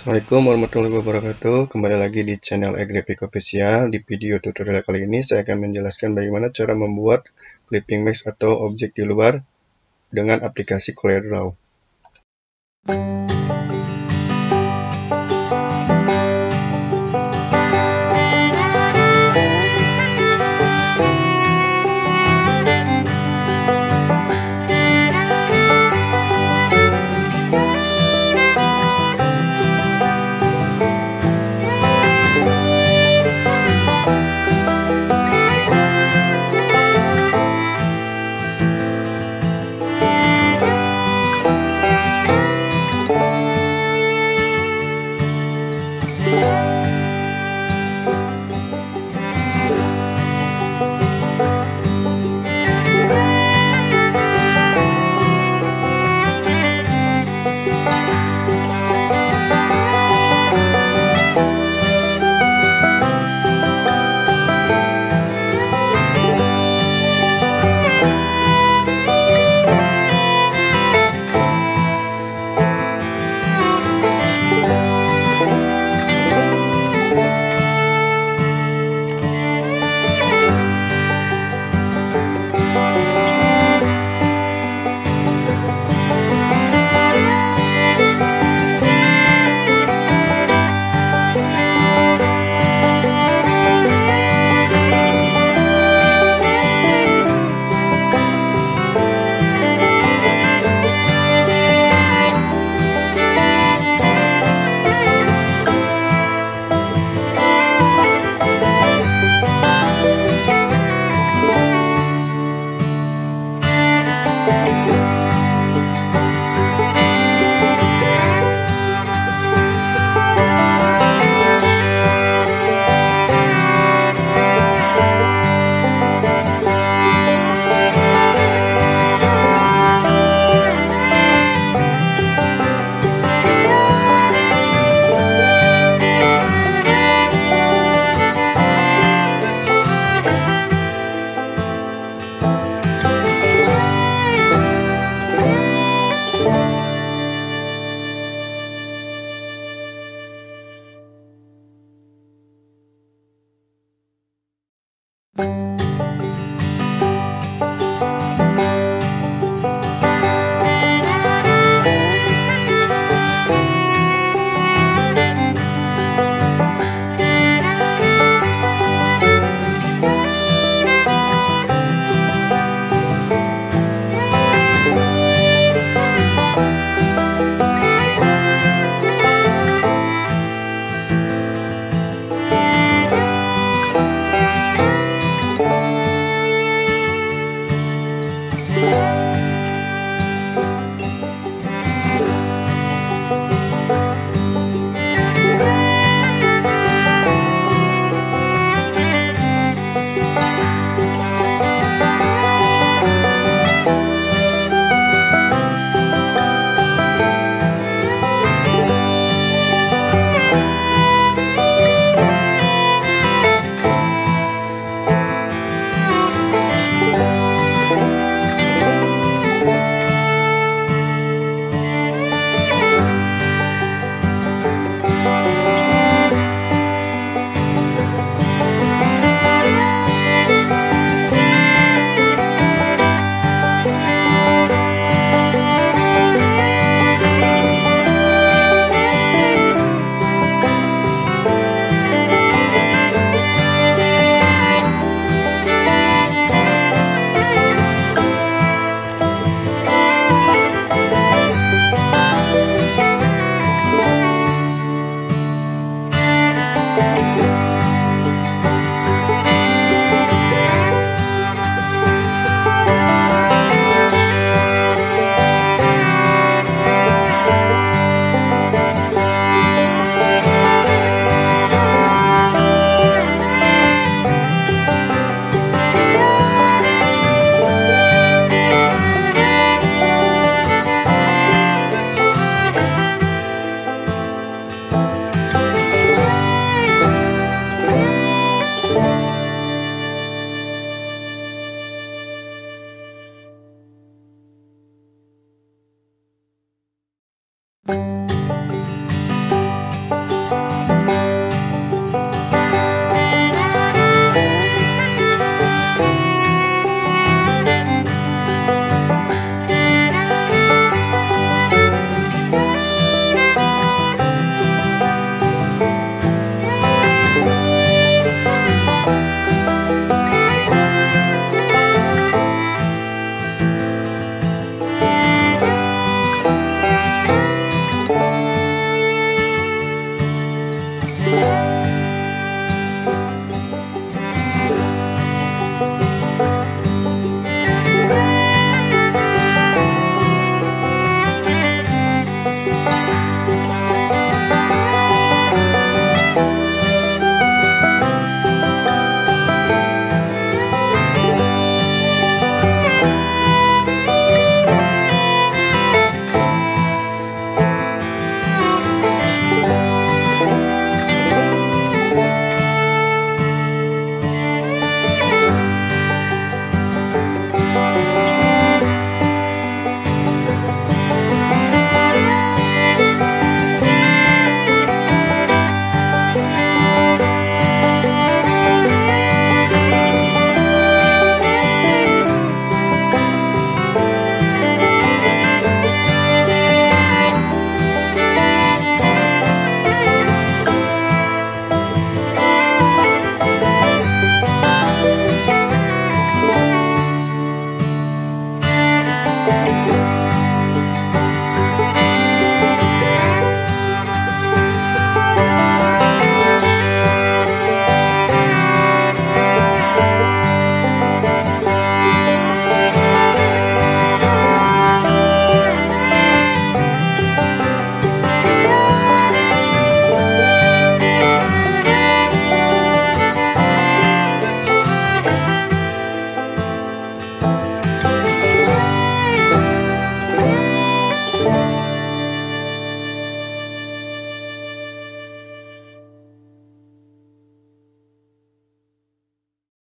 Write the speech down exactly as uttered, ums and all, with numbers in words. Assalamualaikum warahmatullahi wabarakatuh. Kembali lagi di channel RGraphic Official. Di video tutorial kali ini saya akan menjelaskan bagaimana cara membuat clipping mask atau objek di luar dengan aplikasi CorelDraw. Bye.